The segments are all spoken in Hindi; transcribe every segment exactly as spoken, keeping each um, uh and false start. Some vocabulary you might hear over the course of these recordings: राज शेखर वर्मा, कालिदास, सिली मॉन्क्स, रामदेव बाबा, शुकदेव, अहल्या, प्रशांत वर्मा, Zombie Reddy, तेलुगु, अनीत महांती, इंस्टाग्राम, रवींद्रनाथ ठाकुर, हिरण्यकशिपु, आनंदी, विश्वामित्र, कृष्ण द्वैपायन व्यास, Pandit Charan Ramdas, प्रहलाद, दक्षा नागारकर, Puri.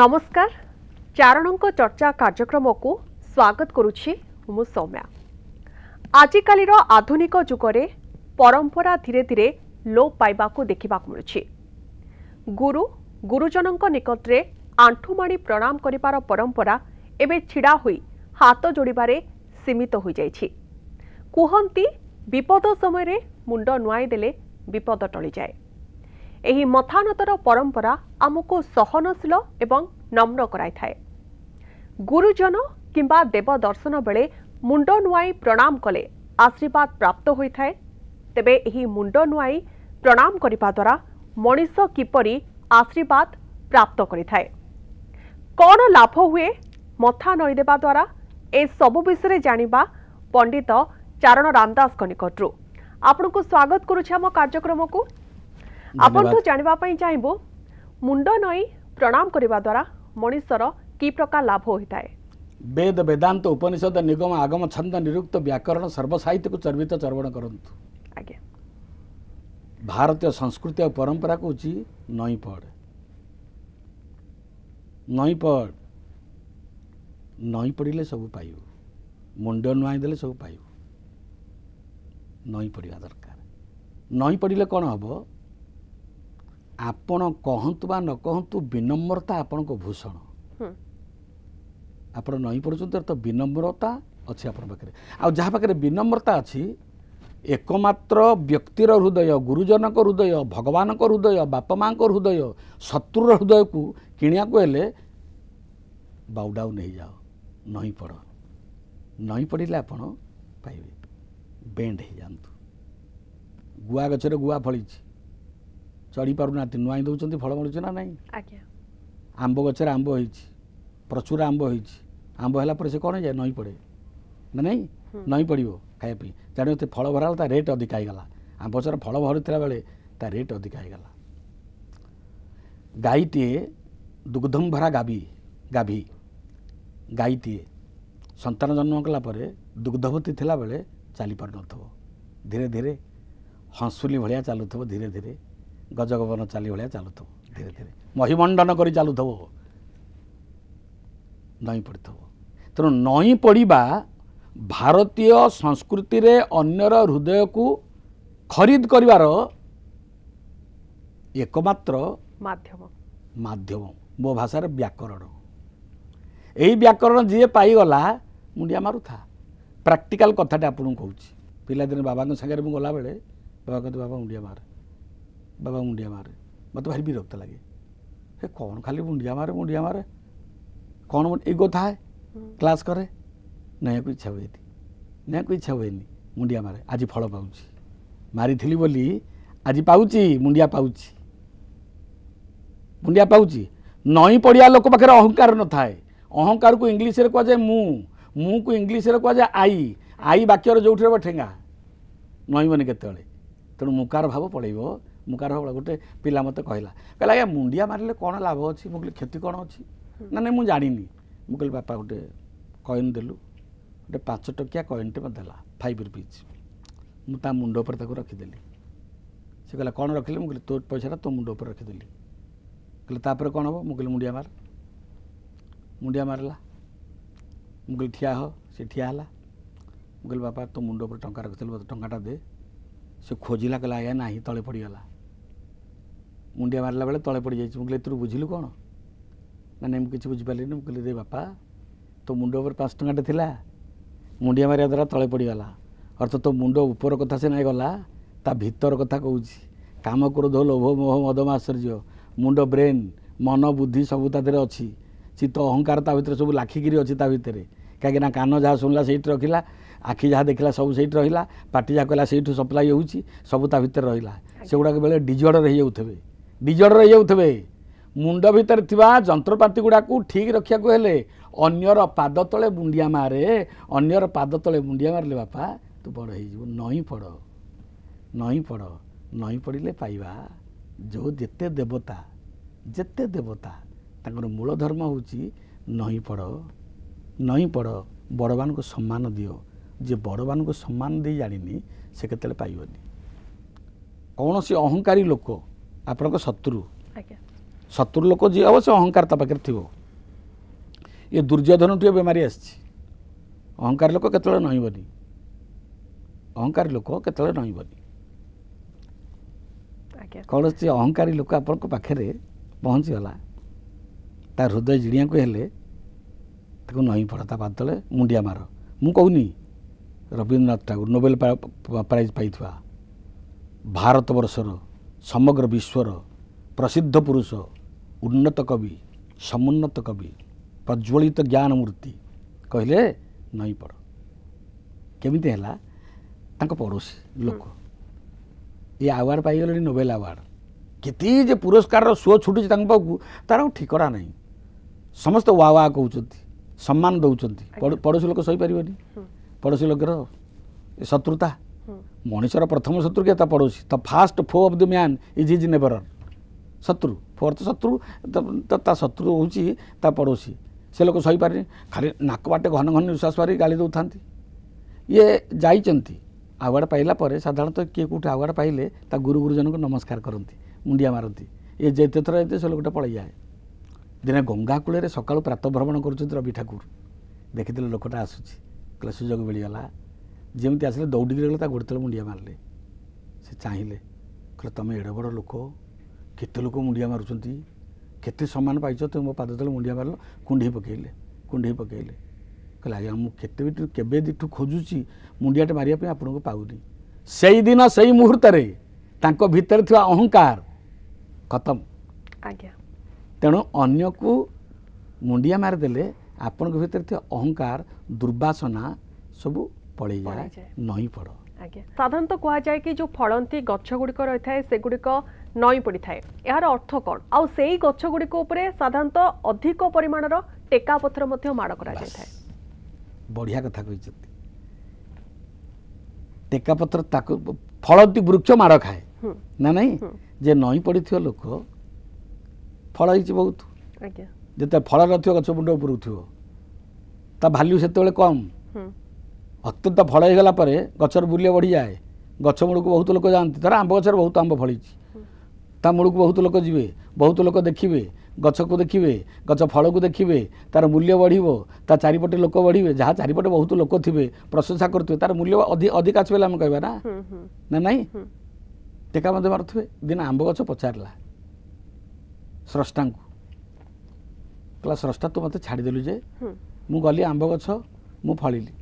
नमस्कार चारण को चर्चा कार्यक्रम को स्वागत करुछि मु सौम्या। आजिकाल आधुनिक जुगरे परंपरा धीरे धीरे लोप पाइबा को देखा मिलुछि। गुरु गुरुजन निकट में आंठुमाणी प्रणाम करिबार परंपरा एबे छिड़ा हुई हाथ जोड़िबारे सीमित हो जाइछि। कहंती विपद समय मुंड नुआई देले विपद टली जाए। एही मथानतर परंपरा आमको सहनशील एवं नम्र कराई थाए। गुरुजन किंबा देव दर्शन बेले मुंड नुआई प्रणाम कले आशीर्वाद प्राप्त होई थाए। तेबे एही मुंड नुआई प्रणाम करिबा द्वारा मनीष किपरि आशीर्वाद प्राप्त करि थाए, कोन लाभ हुए मथा नई देबा द्वारा ए सब विषय जानिबा पंडित चारण रामदास निकटरू। आपनकु स्वागत करूछि हम कार्यक्रम को। आपण तो जानापी चाहबू मुंड नई प्रणाम करने द्वारा मनुष्यर कि प्रकार लाभ होता है। वेद वेदांत उपनिषद निगम आगम छंद निरुक्त व्याकरण सर्वसाहित्य को चर्वित चर्वण करंतु। आज्ञा भारतीय संस्कृति और परंपरा को जी नई पढ़ नई पढ़ नई पढ़ले सब पाइबू। मुंड नुआई देले सब पाइबू। नई पढ़ा दरकार। नई पढ़ले कौन हम आपण कहतु बा न कहतु विनम्रता आपण को भूषण। आप नई पड़ते तो विनम्रता अच्छे आपण पाखे। आ जहाँ पाखे विनम्रता अच्छी एकमात्र व्यक्तिर हृदय गुरुजन को हृदय भगवान को हृदय बापा माँ को हृदय शत्रु हृदय को किणिया को हेले बाउडाउ नहीं जाओ। नई पड़ नई पड़े आपण पाइबे। बेंड हो जातु। गुआ गचरे गुआ फली चढ़ी पारना नुआई दौरान फल मिलूँ ना नहीं। आंब गचर आंब हो प्रचुर आंब हो आंब है से कौन जाए नई पड़े ना नहीं। नई पड़ो खायापी जान फल भराला रेट अधिक होगा। आंब गचर फल भरूला बेले तार रेट अधिक होगा। गाईटीए दुग्धम भरा गाभी गाभी गाईटीए संतान जन्म कलापर दुग्धवती थी बेले चली पार धीरे धीरे हंसुली भाया चलुव धीरे धीरे गजगवन चाली भाया चलुव धीरे धीरे महिमंडन कर चलुव नई पड़ तेणु नई पड़ा भारतीय संस्कृति रे अन्यर हृदय को खरीद करिवार एकमात्र माध्यम माध्यम मो भाषार व्याकरण। यही व्याकरण जी पाईगला मुंडिया मारू था। प्राक्टिकाल कथाटे आपको कौन पादिन बाबा सागर मुझे गला बेले बाबा कहते बाबा मुंडिया मार बाबा मुंडिया मारे मत भारी विरक्त लगे। हे कौन खाली मुंडिया मारे मुंडिया मारे कौन ईगो था क्लास करे नया को इच्छा हुए थी नया को इच्छा हुए नहीं। मुंडिया मारे आज फल पाँच मारी थी बोली आज पाँच मुंडिया पाँच मुंडिया पाँच। नई पड़िया लोक पाखे अहंकार न थाए। अहंकार को इंग्लीश रे कहुए मु मु को इंग्लीश रे कहुए आई आई वाक्यर जो ठेगा नई मन केत तेणु मुकार भाव पड़ेब। मुकार गोटे पिला मत कहला कहला आज्ञा मुंडिया मारे कौन लाभ अच्छी। मुझे क्षति कौन अच्छी ना नहीं जानी। मुझे बापा गोटे कॉइन देलु गोटे पाँच टकिया कॉइनटे मत देला फाइव रुपीज मुझे मुंड पर रखिदेली। से कहला कौन रखिले मुझे तोर पैसा तो मुंड पर रखिदेली। कहले तापर कौन हम मुझे मुंडिया मार मुंडिया मारला। मुझे ठिया हो सी ठिया है। मुझे बापा तो मुंड पर टंका रखिदेलु मत टंकाटा दे। से खोजिला कहला आया ना तले पड़गला। मुंडिया मारा बेले तले पड़ जाइए। मुझे तुर बुझलु कौन ना नहीं किसी बुझिपारे। मुझे दे बापा तो मुंड पर पाँच टंकाटे थिला मुंडिया मारिया द्वारा तले पड़गला। अर्थ तो मुंड ऊपर कथा से नहीं गला ता भीतर कथा कहूँ काम क्रोध लोभ मोह मदम आश्चर्य मुंड ब्रेन मन बुद्धि सब तादेह अच्छी। चित्त अहंकार ता भीतर सब लाखिकी अच्छी ता भीतर कहीं कान जहाँ शुणला से रखिला आखि जहाँ देखला सब से रहा पार्टी जहाँ कहला से सप्लाई हो सब भीतर रहा से गुड़ाक बेले डिजर्डर हो जाऊ डिजर्डर हो जाऊ। मुंड भीतर जंत्रपाति गुड़ाक ठीक रखा हेले अन्यर पाद तले मुंडिया मारे अन्यर पाद तले मुंडिया मारे बापा तू बड़ हो। नई पड़ नई पड़ नई पड़े पाइबा जो जिते देवता जिते देवता मूल धर्म हूँ नई पड़ नई पड़ बड़ मान को सम्मान दियो। जे बड़ मान को सम्मान दे जानी से केतले पाइबनी। कौन से अहंकारी लोक आपन को शत्रु। शत्रु लोक जी अवश्य अहंकार ता पाखे थी ये दुर्योधन टे बेमारी आहंकार लोक के नहींबनी अहंकारी लोक के नहींबनी कौन से अहंकारी लोक आप पाखे पहुँचीगला तार हृदय जीड़िया को हेले नही पड़ा बाद तले मुंडिया मार मु कहनी रवींद्रनाथ ठाकुर नोबेल प्राइज पाई भारत वर्षर समग्र विश्वर प्रसिद्ध पुरुष उन्नत कवि समुन्नत कवि प्रज्वलित ज्ञान मूर्ति कहले नई पड़ केमिति हला तांको पड़ोसी लोक ये आवार्ड पाईगले नोबेल आवार्ड केती जे पुरस्कार सुओ छुटी तांको तार ठिकरा नहीं समस्त वा वा कहउचंती सम्मान दउचंती पड़ोसी लोक सही परिबनी पड़ोसी लोकर शत्रुता मनुष्यर प्रथम शत्रु क्या पड़ोसी the first foe of the man is his नेबरर शत्रु फोर्थ शत्रु शत्रु हो पड़ोशी से लोग सही पारे खाली नाक बाटे घन घन निश्वास पारि गाली दौता ये जाइंट आवार्ड पाइला साधारणतः किए कौटे आवार्ड पाइले गुरु गुरुजन को नमस्कार करती मुंडिया मारती ये जेते थर जाते से लोग पलि जाए दिने गंगा कूल सका प्रातः भ्रमण कर रवि ठाकुर देखी लोकटा आसूँ सुजोग मिलगला जमी आसिले दौड़ी गले गोड़ तले मुंडिया मारे से चाहिए कह तुम एड़े बड़ लोक केते लोक मुंडिया मारुचंती केते सम्मान पाइछ तुम मो पाद तले मुंडिया मारल कुंडे पकेले कुंडे पकेले कहले आज्ञा मुझे केबे दिठू खोजुची मुंडियाटे मारे आपण को पाऊनी से दिन से मुहूर्त भितर थी अहंकार खतम आज्ञा तेणु अन्य को मुंडिया मारिदेले आपण को भितर थी अहंकार दुर्वासना सब पड़े जाए नहीं पड़ आज्ञा साधारणतः कह जाए कि जो फलती गछ गुड़िक रही है सेगुड़िक नई पड़ी थाए यार अर्थ कौन आउ से गछ गुड़िक साधारणतः अधिक परिमाणर टेका पथर माड़ करा जाए बढ़िया कथा कहते टेका पथर फलती वृक्ष माड़ खाए ना नहीं जे नई पड़ी थी लोक फल ही बहुत आज्ञा जिते फल नथियो गछ मुंड ऊपर उथियो ता वैल्यू सेतेबेले कम अत्यंत फल हो गला परे गचर मूल्य बढ़ी जाए गच मूल को बहुत लोग जानते धर आंब गचर बहुत आंब फली मूल को बहुत लोग जीवे बहुत लोग देखिए गच को देखिए गच फल को देखिए तार मूल्य बढ़ो तार चारिपटे लोक बढ़े जहाँ चारिपटे बहुत लोक थे प्रशंसा करेंगे तार मूल्य अधिक आस आम कह ना ना ना टेका मत मारे दिन आंब गच पचारा स्रष्टा को कहला स्रष्टा तू मत छाड़देलु जे मु गली आंब गच मु फलिली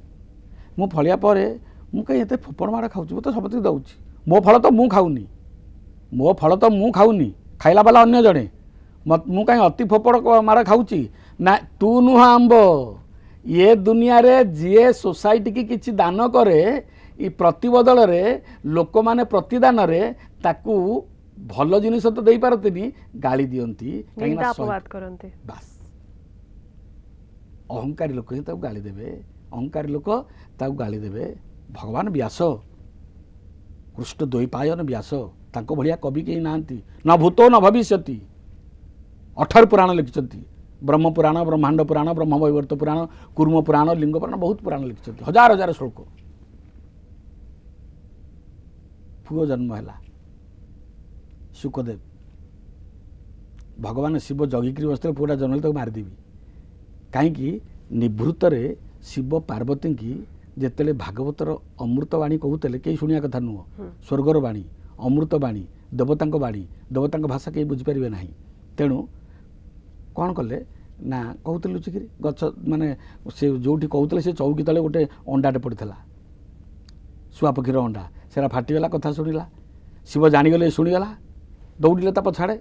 मु फलिया मु कहीं ये फोपड़ माड़ खाऊ मत सब दौर मो फल तो मु खाऊनी मो फल तो मु खाऊनी खाइला बाला अन्य जड़े मु कहीं अति फोपड़ माड़ खाऊची ना तू नुह आंब ये दुनिया रे जी सोसाइटी की किसी दान करे ये प्रति बदल लोक मैंने प्रतिदान ताकू भल जिन तो दे पारती गाली दिंती कहीं बस अहंकारी लोक ही गाली देवे अहंकारी लोक ताकू गाली देवे भगवान व्यास कृष्ण द्वैपायन व्यास तांको भलिया कवि कहीं नांती न भूतो न भविष्यति अठार पुराण लिखिं ब्रह्म पुराण ब्रह्मांड पुराण ब्रह्म वैवर्त पुराण कूर्म पुराण लिंग पुराण बहुत पुराण लिखिं हजार हजार श्लोक पुओ जन्म हैला शुकदेव भगवान शिव जगिक्री बस्तर पुओटा जन्म ताकू मारिदेवि कहीं निभृत शिव पार्वती की जिते भागवतर अमृतवाणी कहते कई शुणा कथा नुह स्वर्गर वाणी अमृतवाणी देवता वाणी देवता भाषा कहीं बुझीपारे ना तेणु कौन कले ना कहते लुचिकी गच माने से जो कहते से चौकी तले गोटे अंडाटे पड़ा शुआपक्षीर अंडा से फाटीगला कथा शुणिला शिव जाणीगले शुणीगला दौड़े ता पछाड़े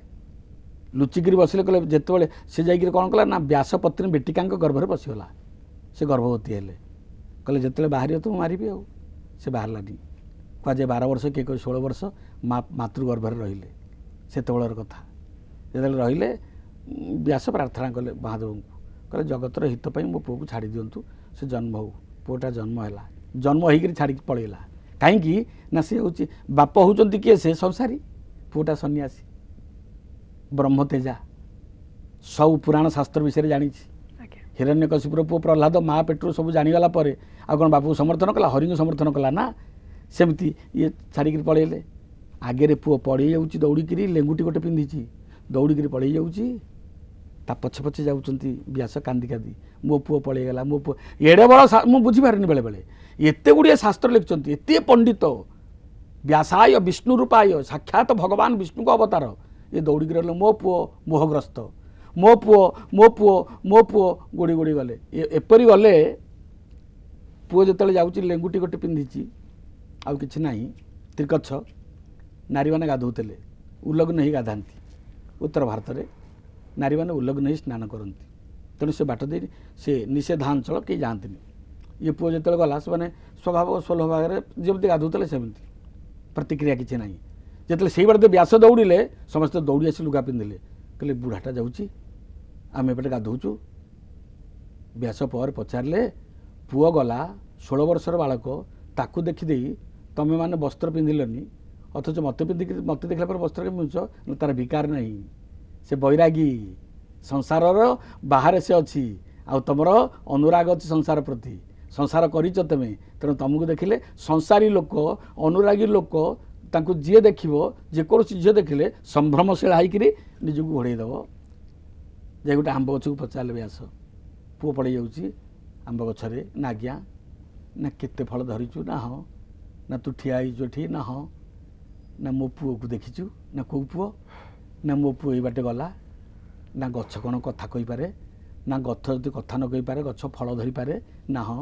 लुचिकी बसले कले जिते से जाकर कौन कला ना व्यासपत्नी बेटिका गर्भर पशिगला से गर्भवती है कहले जिते बाहर तो मारि आ से बाहरलानी कहुए बार वर्ष किए कह षोल वर्ष मातृगर्भर रे से कथा जो रे व्यास प्रार्थना कले महादेव को कहले जगतर हितपाई मो पुओ को छाड़ी दिंतु से जन्म हो पुओटा जन्म है जन्म होकर छाड़ी पलैला कहीं ना सी हूँ बाप हूँ किए से संसारी पुओटा सन्यासी ब्रह्मतेजा सब पुराण शास्त्र विषय जानी हिरण्यकशिपुर पुओ प्रहलाद माँ पेटर सब जाणीगला आ कौन बापू समर्थन कला हरि को समर्थन कला ना सेमती ये छाड़िकी पलैले आगे पुओ पड़ जाऊँ दौड़िकी लेंगुटी गोटे पिंधि दौड़िकी पलि जा पछे पछे जास कांदी कांदी मो पुओ पलैगला मो पुओ एड़े बड़ा मु बुझीपारे बेले बेले एत गुड़िया शास्त्र लिखुंट एत पंडित व्यासाय विष्णु रूपाय साक्षात भगवान विष्णु को अवतार ये दौड़िकी रहा मो पुओ मोहग्रस्त मो पुओ मो पुओ मो पुओ गोड़ी गोड़ी गले एपरी गले पुओ जो जाऊँगी लेंगुटी गोटे पिंधि आउ कि ना त्रिकच्छ नारी मैंने गाधौले उल्लग्न ही गाधा उत्तर भारत में नारी मैंने उल्लग्न ही स्नान करती तेणु से बाट दे सी निषेधांचल कहीं जाती ये पुओ जो गला से मैंने स्वभाव और सोलह भाग जमी गाधौले सेमती प्रतिक्रिया किसी ना जिते से बार व्यास दौड़े समस्त दौड़ी आसी लुगा पिंधिले कहले बुढ़ाटा जाऊँगी आम एपटे गाधौचु व्यास पर पचारे पुओ गला षोल वर्षर बालक ताकू देखीदे तुम्हें मैंने वस्त्र पिंधिलनी अथच मत पिंधिक मत देखला पर वस्त्र पिंधुच तार विकार ना से बैरागी संसार बाहर से अच्छी आउ तुमर अनुराग अच्छी संसार प्रति संसार कर तुम्हें तेणु तुमको देखिले संसारी लोक अनुरागी लोक ताकू जी देख जेको झील देखिले संभ्रमशील होकर निजक घोड़ेदेव जे गोटे आंब गछ को पचारे व्यास पुओ पड़ जाऊँगी आंब गचरे ना आज्ञा ना केते फल धरीचु ना हाँ ना तू ठिया होठी ना हाँ ना मो पुओ को देखीचु ना कौ पुओ ना मो पुओ बाटे गला ना गछ कौन कथा कहीपे ना गछ जो कथा न कहीपे गछ फल धरीपे ना हाँ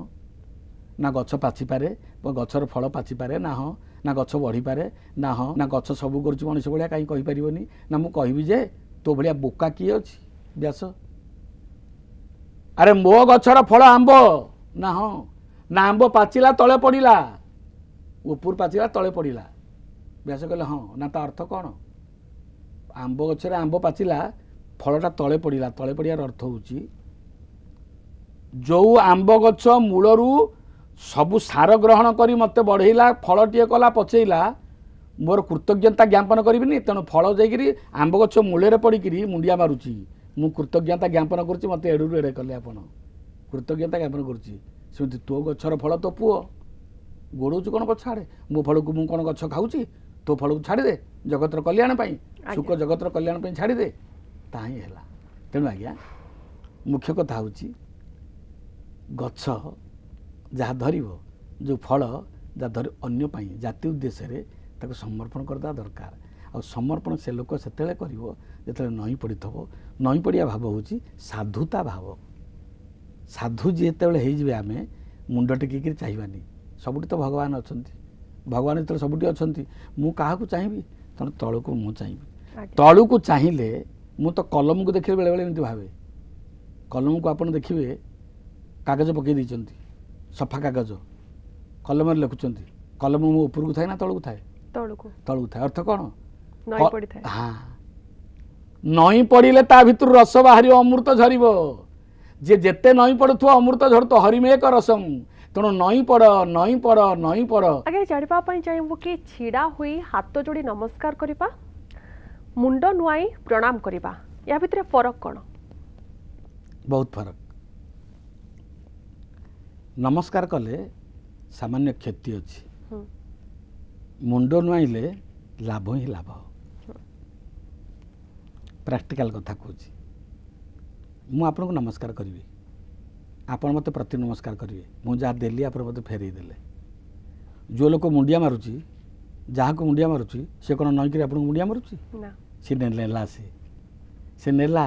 ना गछ पाचिपे गछर फल पाचिपे ना हाँ ना गछ बढ़ीपे ना हाँ ना गछ सबू कर मनुष्य भाया कहीं कहीपरि ना मुझे तो भाया बोका किए अच्छी व्यास अरे मो गछर फल आंब ना हाँ ना आंब पाचिला तले पड़ा ऊपर पाचिला तले पड़ा व्यास कहले हाँ ना ता अर्थ कौन आंब गचरे आंब पाचिला फलटा तले पड़ा तले पड़ार अर्थ हो जो आंब गच मूलरू सबू सार ग्रहण कर मत बढ़ेला फलटे कला पचेला मोर कृतज्ञता ज्ञापन करी तेणु फल जाकि आंब गच मूल पड़ी मुंडिया मारूची मु कृतज्ञता ज्ञापन करुच्ची मत एड़ू एड़े कले आप कृतज्ञता ज्ञापन करुच्ची सेमती तो गछर फल तो पुओ गोड़ौचु कौन पछाड़े मो फल को मु कौन गछ खाऊँ तो फल को छाड़ीदे जगतर कल्याण सुख जगतर कल्याण छाड़ीदे ताही है तेणु आज्ञा मुख्य कथा हूँ गछ जहाँ धरव जो फल जहाँ धर अन्य जाति उद्देश्य समर्पण करदा दरकार आ समर्पण से लोक से कर नई पड़ी थो नई पड़िया भाव हूँ साधुता भाव साधु जी जिते आम मुंड टेकिक चाहिए सबुठी तो भगवान अच्छा भगवान जितने सबुठी अच्छा मुझे चाहिए तेना तल को मुझे चाहिए तलू को चाहिए मु तो कलम को देखे बेले बेले भावे कलम को आप देखिए कागज पकई सफा कागज कलम लिखुं कलम मो उपर को थाए ना तलू थाए तलू थाए अर्थ कौन हाँ नई पड़े ता भर रस बाहर अमृत झर जे जेते नई पड़ुवा अमृत झड़ तो हरिमेक रसम तेणु नई पड़ नई पड़ नई पड़ आगे जाणी चाहबू कि छिड़ा हुई हाथ जोड़ी नमस्कार करवा मुंड नुआई प्रणाम करवा या भितर फरक कौन बहुत फरक नमस्कार कले सामान्य क्षति अच्छी मुंड नुआईले लाभ ही लाभ प्रैक्टिकल कथा कहूँ मु आपन को नमस्कार करी आप मत प्रति नमस्कार करेंगे मुझे देली आप मत फेरई देले जो लोग मुंडिया मारूची जहाँ को मुंडिया मारूची से कौन नईक आप मुंडिया मारूची सी नेला सी से नेला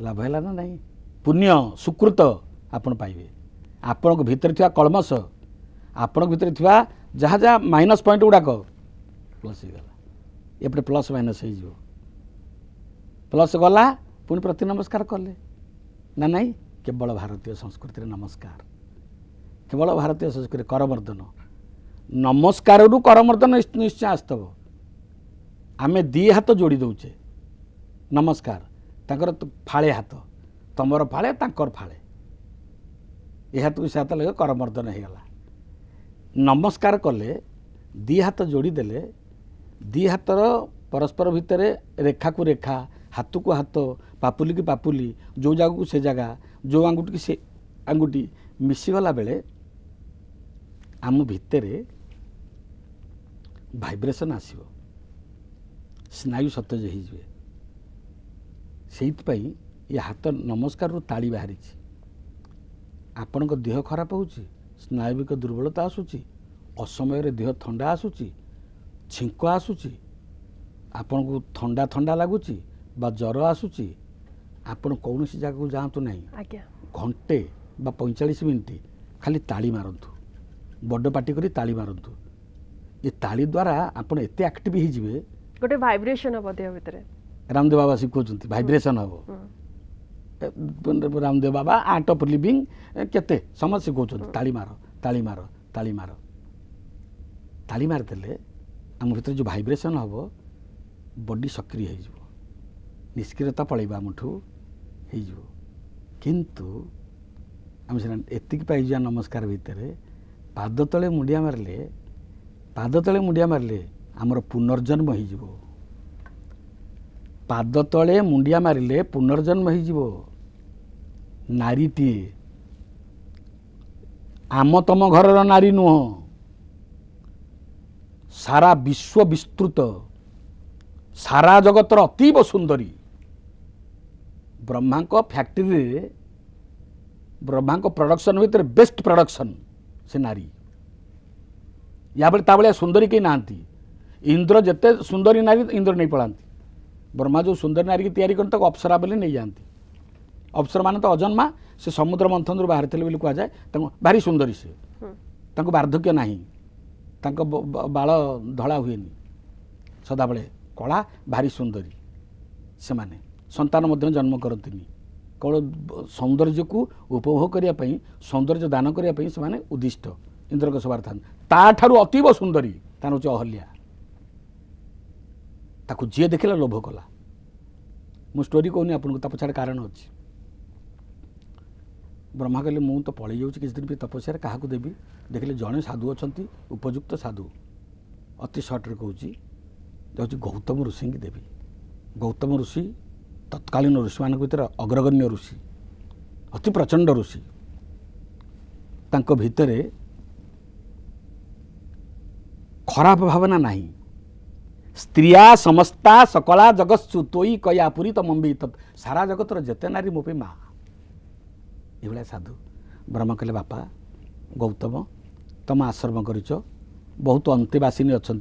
लाभ है ना ना पुण्य सुकृत आपन पाइबे आपण भितर या कलमस आपण भितर या जहाँ जहाँ माइनस पॉइंट गुड़ाक प्लस होगा एपटे प्लस माइनस हो प्लस गला पुणी प्रति नमस्कार कले ना नाई केवल भारतीय संस्कृति नमस्कार केवल भारतीय संस्कृति करमर्दन नमस्कार रु करमर्दन निश्चय आसतव आम दी हाथ जोड़ी दौचे नमस्कार ताकर फाड़े हाथ तमर फाड़े ताकर फाड़े यह हाथ को से हाथ लगे करमर्दन होगा नमस्कार कले दी हाथ जोड़ीदे दी हाथर परस्पर भितर रेखा को रेखा हाथ को हाथ पापुली की पापुली जो जगह को से जगह जो आंगुठी की से आंगुठी मिसीगला बेले आम भितर भाइब्रेसन आसो स्नायु सतेज हो से हाथ नमस्कार ताली बाहरी आपण देह खराब हो स्नायविक दुर्बलता आसूसी असमय देह थंडा आसूसी छिंक आसूसी आपण को थंडा थंडा लगुच ज्वर आसूसी आपण कौन सी जगह जातु ना घंटे बा पैंचाश मिनट खाली ताली मारतु बड़ पार्टी करी ताली मारतु ये ताली द्वारा आपड़ एत आक्टिव हो गोटे भाइब्रेसन हम देह भितर रामदेव बाबा कहते भाइब्रेसन हम रामदेव बाबा Art of Living के समस्त शिखा ताली मार ताली मार ताली मार ताली मारदे आम भर जो भाइब्रेसन हम बॉडी सक्रिय हो निष्क्रियता पलैबा आमठू हो किंतु आम एति पाई नमस्कार भितर पाद तले मुंडिया मारे पाद तले मुंडिया मारे आमर पुनर्जन्म हो पाद तले मुंडिया मारे पुनर्जन्म हो नारीटी आम तम घर नारी नुह सारा विश्व विस्तृत सारा जगतर अतीव सुंदरी ब्रह्मा को फैक्ट्री ब्रह्मा को प्रोडक्शन भर बेस्ट प्रोडक्शन से नारी या बड़े सुंदरी कहीं ना इंद्र जिते सुंदरी नारी इंद्र नहीं पड़ा ब्रह्मा जो सुंदरी नारी की या करते अप्सरा बोली नहीं जाती अप्सरा मान तो अजन्मा से समुद्र मंथन रू बाहर थे कहुए भारी सुंदरी से वार्धक्य नहीं बाल धड़ा हुए सदा बेले कला भारी सुंदरी से माने संतान मध्य जन्म करती केवल सौंदर्य को उपभोग करने सौंदर्य दान करने से उद्दिष्ट इंद्र के सवार था अतीव सुंदरी तार हूँ अहल्या ताकू जी देखला लोभ कला मो स्टोरी कहूनी आपको ता पछाड़ कारण अच्छे ब्रह्मा कहले मु तो पलि जाऊँ किसी दिन भी तपस्या क्या देवी देखिले जड़े साधु अच्छा उपयुक्त साधु अति सर्ट्रे कहूँ गौतम ऋषि की देवी गौतम ऋषि तत्कालीन ऋषि मान भर अग्रगण्य ऋषि अति प्रचंड ऋषि भीतर खराब भावना नहीं स्त्रिया समस्ता सकला जगत सुतोई कयापुरी तो मम्बी तब सारा जगतर जिते नारी मोपे माँ ये साधु ब्रह्म कहले बापा गौतम तुम आश्रम कर बहुत अंत्यवासिनी अच्छा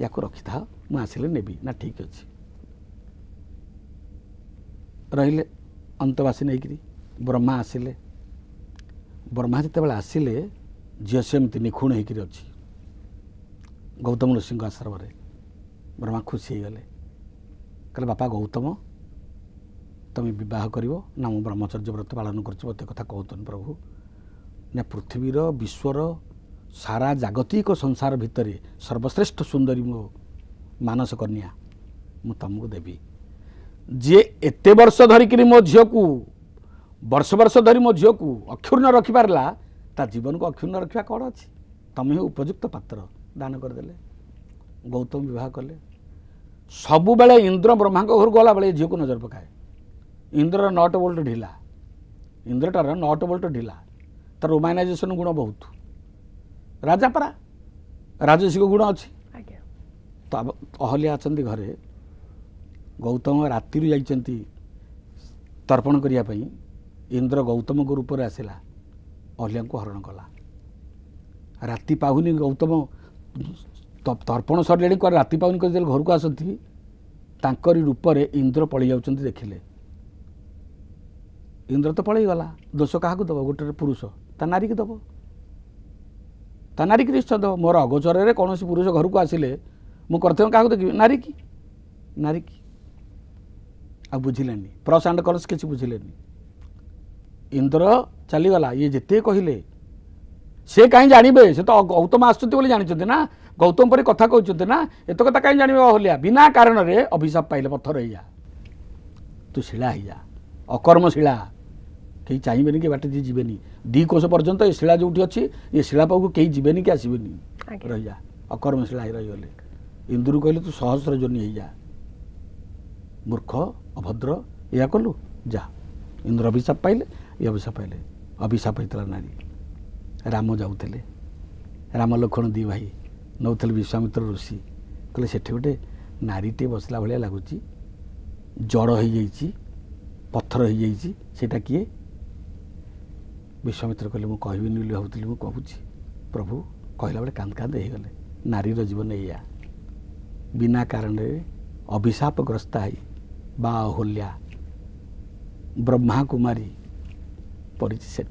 या रखि था मुझे नेबी ना ठीक अच्छे रहिले अंतवासी नहीं ब्रह्मा आसिले ब्रह्मा जिते आसिले झी सेमती निखुण होकर अच्छी गौतम ऋषि आश्रम ब्रह्मा खुशी होगले कहले बापा गौतम तुम बह कर ब्रह्मचर्य व्रत पालन करते कथा कहतन प्रभु ना पृथ्वीर विश्वर सारा जागतिक संसार भितर सर्वश्रेष्ठ सुंदरी मो मानस कन्या मु तुमको देवी जे एते वर्ष धरिक मो झील को वर्ष वर्ष धरी मो झील को अक्षुण्ण रखिपारा ता जीवन को अक्षुण्ण रखा कौन अच्छी तुम्हें उपयुक्त पात्र दान करदे गौतम बहुत कले सबु बेले इंद्र ब्रह्मा घर गला बेले झील को नजर पकाए इंद्र नट बोल्ट ढिला इंद्रटार नट बोल्ट ढिला तर रोमानाइजेसन गुण बहुत राजा परा राजसिक गुण अच्छी तो अहल्या अच्छा घरे गौतम राति जाती तर्पण करने इंद्र गौतम को रूप से आसला अहल्या को हरण कला राति पाहुनी गौतम तर्पण सर कौन राति पाहुनी कर घर को आसती रूप से इंद्र पलि जाऊँ देखिले इंद्र तो पलि गला दोष क्या दब गोटे पुरुष ता नारी की दब ता नारी की निश्चय दब मोर अगोचर कौन पुरुष घर को आसिले मु कर्तव्य क्या देखी नारी की नारी की आ बुझिले प्रस एंड कॉलस किसी बुझिले इंद्र चलीगला ये जिते कहले से कहीं जानवे से तो गौतम आसुच्च जानते ना गौतम पर कथा कहते ना एत कथा कहीं जानवे अहल्या बिना कारण अभिशाप पाइले पत्थर हो जा तू शिला हो जा अकर्म शिला कहीं चाहिए कि बाटे जी जीवेनि दी कोश पर्यंत ये शिला जो अच्छी ये शिला पाक कहीं जीवेनि कि आसबेनि रही जा अकर्म शिला रहीगले इंद्र कहले तू सहस्र जोनि हो जा मूर्ख अभद्र या कलु जा इंद्र अभिशाप पाइले ये अभिशाप पाइले अभिशाप होता नारी राम जाऊले राम लक्ष्मण दी भाई नौते विश्वामित्र ऋषि कहले सेठी गोटे नारीटे बसला भाया लगुच जड़ हो जाइए पत्थर हो जाटा किए विश्वामित्र कहले मु कहबिनी बोली भावुली मु कहूँ प्रभु कहला बेले कांद कांद होगले। नारीर जीवन या बिना कारण अभिशापग्रस्ता है बा अहोल्या ब्रह्मा कुमारी पड़ी से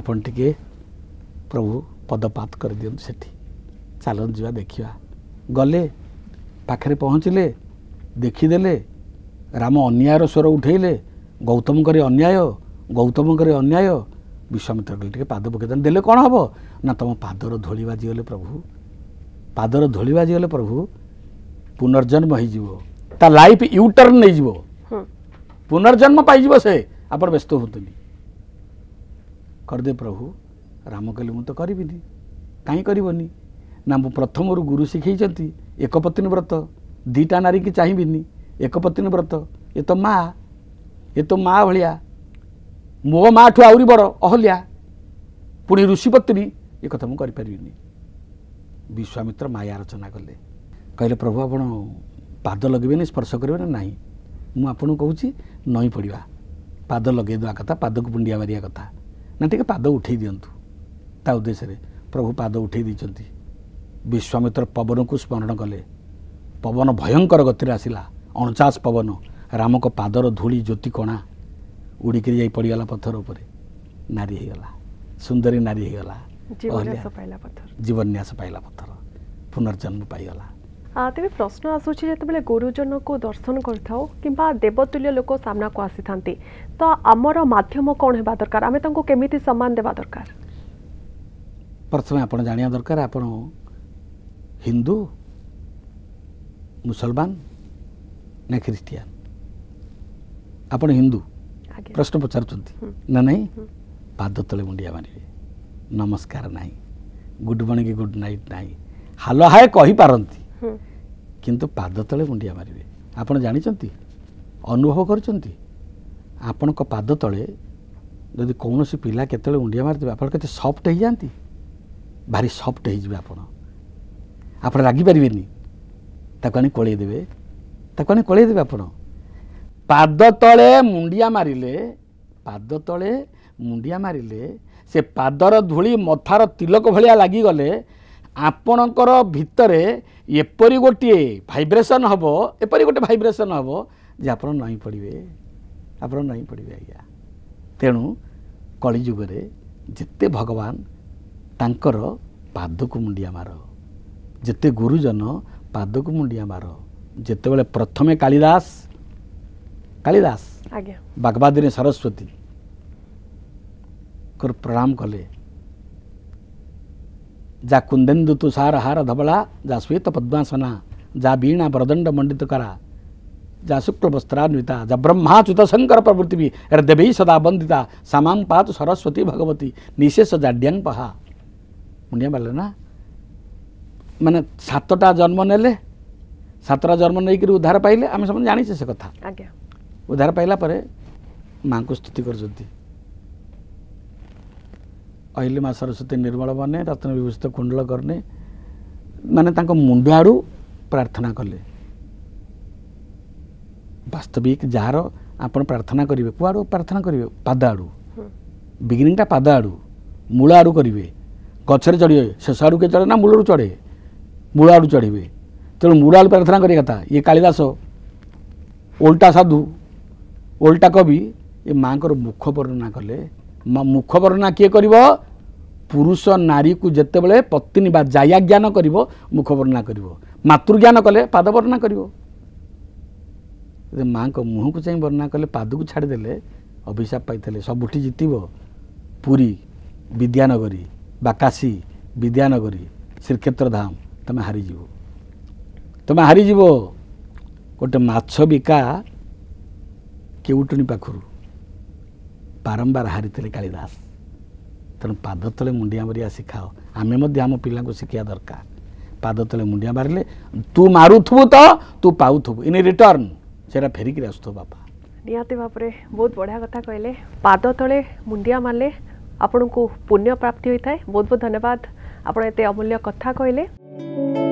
आपन टिके प्रभु पदपात कर दियं से चालन जीवा देखिया गले पाखे पहुँचले देखीदे राम अन्यायर स्वर उठेले गौतम करे अन्याय गौतम करे अन्याय विश्वामित्र कहले पाद पकईदेन देले कौन हम ना तुम पादर धूली बाजीगले प्रभु पादर धूली बाजीगले प्रभु पुनर्जन्म हो लाइफ यूटर्न नहीं जीवो पुनर्जन्म पाई से आप व्यस्त होते करदे प्रभु राम कहले मुझे करी कहीं करनी ना मु प्रथम गुरु शिखई एक पत्नी व्रत दीटा नारी की चाहिए एक पत्नी व्रत ये तो माँ ये तो माँ भाया मो माँ ठू आउरी बड़ अहल्या पुणी ऋषिपत्नी ये कथा मुझे करें। विश्वामित्र माया रचना कले कहले प्रभु आप पाद लगे स्पर्श करेंगे ना मुझे आपको कहूँ नई पड़ा पाद लगेदे कथा पाद को पुंडिया मारिया कथा ना टे पाद उठे दिंतु उद्देश्य रे प्रभु पाद उठे दे। विश्वामित्र पवन को स्मरण कले पवन भयंकर गतिर आसला अणचाश पवन राम को पादर धूली ज्योति कणा उड़िक पड़गला पथर उपर नारी होगला सुंदरी नारी होगला जीवन्यास पाइला पथर पुनर्जन्म पाईगला। तेरे प्रश्न आसूची जिते गुरुजन को दर्शन करेव कि देवतुल्य लोक सामना को आसी था तो आमर मध्यम कौन होगा दरकार आम केमी सम्मान देवा दरकार प्रथम आप जाना दरकार आप हिंदू मुसलमान ना ख्रिस्टियान आप हिंदू प्रश्न पचार ना नहीं पाद तले मुंडिया मारे नमस्कार ना गुड मॉर्निंग कि गुड नाइट ना हालो हाय कही पारती किंतु पाद तले मुंडिया मारे आप जानते अनुभव कर पाद तले जदि कौन पिला के मुंडिया मारदे आपत सफ्ट हो जाती भारी सफ्ट हो आप आप रागिपारे ताको कोलई देवे ताको आने कोलई देवे आप पाद तले मुंडिया मारिले पाद तले मुंडिया मारिले से पादर धूली मथार तिलक भलिया लागी गले आपणकर भितरे एपरी गोटे भाइब्रेसन हम एपरी गोटे भाइब्रेसन हम जे आप नई पड़े आप नई पड़े आज्ञा। तेणु कलिजुगे जिते भगवान तांकर पाद को मुंडिया मार जिते गुरुजन पाद को मुंडिया मार जिते प्रथमे कालिदास कालिदास बागवादी सरस्वती कर प्रणाम कले जा कुंदेन्दु तुषार हार धबला जा श्वेत पद्मासना जा वीणा प्रदंड मंडित करा जा शुक्ल वस्त्रान्विता जा ब्रह्माच्युत शंकर प्रवृत्ति भी देवी सदा बंदिता सामां पातु सरस्वती भगवती निशेष जाड्यांग पहा मुंडिया मारे ना माने सातटा जन्म नेले सातटा जन्म नहीं उद्धार पाइले आम सब जानी से कथा उद्धार पाइला परे माँ को स्तुति कर अहिले माँ सरस्वती निर्मल बने रत्न विभूषित कुंडल करने माने तांको मुंड आड़ू प्रार्थना कले वास्तविक जार आप प्रार्थना करेंगे कुआड़ू प्रार्थना करेंगे पाद आड़ू बिगिनिंगटा पाद आड़ू मूल आड़ू करेंगे गचरे चढ़े शेष आड़ू के चढ़े ना मूलर चढ़े मूल आड़ू चढ़े तेणु मूल आड़ू प्रार्थना करे कथा ये कालिदास ओल्टा साधु ओल्टा कवि ये माँ को मुख वर्णना कले मुख वर्णना किए कर पुरुष नारी को जिते बड़े पत्नी बा जाया ज्ञान कर मुख वर्णना कर मातृज्ञान कले पाद वर्णना कर माँ को मुँह को चाहे वर्णना कले पाद को छाड़देले अभिशाप पाई सबुठी जितब पुरी विद्यानगरी बा काशी विद्यानगरी श्रीक्षेत्र धाम तुम हारिज तुम हारिज गोटे माछ बिका केउटणी पाखर बारंबार हारी कालिदास तेणु पाद तले मुंडिया मारिया शिखाओ आमे मध्य आम पिला को शिखा दरकार पाद तले मुंडिया मारे तू मारुथबु तो तू पाउथबु इन रिटर्न से फेरिक आसुथबु बापा निहाती भाव में बहुत बढ़िया कथा कहले पाद तले मुंडिया मारे आपन को पुण्य प्राप्ति होता है। बहुत बहुत धन्यवाद आपड़ एत अमूल्य कथा कहले।